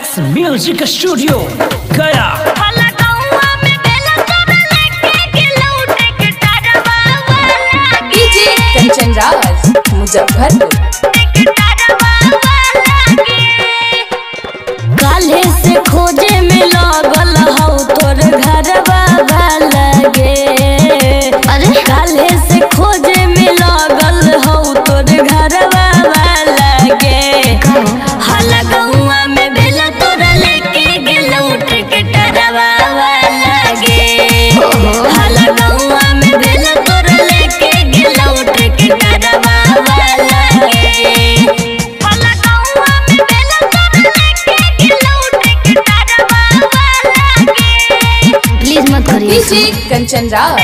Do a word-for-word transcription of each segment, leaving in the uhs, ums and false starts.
Max Music Studio Gaya. Kanchan Raj Muzaffarpur काले से खोजे में लागल हौ तोर घरवा लगे अरे काले से खोजे में लागल हौ तोर घरवा लगे हला गौवा में भेला तोर लेके गेलौ टिकटरवा लगे हला गौवा में भेला तोर लेके गेलौ टिकटरवा लगे कंचन राज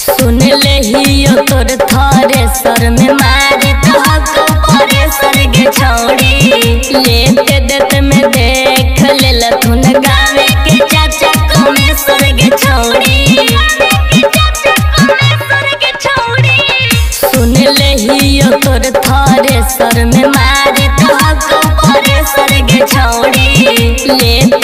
सुन ले ही तोर थारे सर में मारे तोरे सर के छौड़ी लेते देते में देख ले लथुन गावे के चाचा को में सर के छौड़ी सुन ले ही तोर थारे सर में मारे तोरे सर के छौड़ी लेते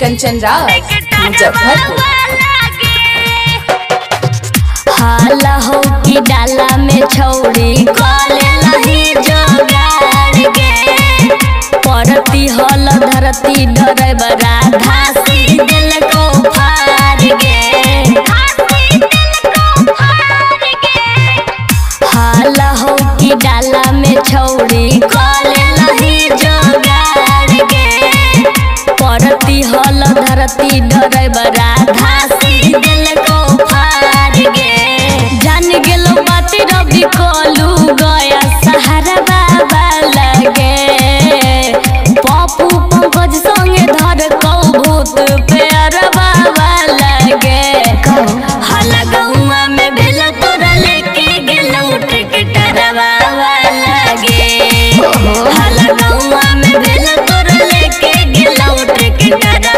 कंचन राज मुजफ्फरपुर हाला हो की डाला में छौड़ी काले लही जोगाड़ के परती हल धरती डरे बड़ा धासी दिल को फाड़ के धासी दिल को फाड़ के हाला हो की डाला में छौड़ी काले लही जोगाड़ के परती हल धरती डरे बड़ा धासी दिल को फाड़ गे जान गेलो बात रवि कोलू गया सहारा बाबा लगे पप्पू पंकज संगे धर कौ भूत प्यार बाबा लगे हला गौवा में भेल तोरा लेके गेलौ टिकटरवा लगे हला गौवा में भेल तोरा लेके गेलौ टिकटरवा